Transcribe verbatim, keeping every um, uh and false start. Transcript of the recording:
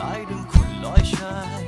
ล้ายดังคุณลอยชาย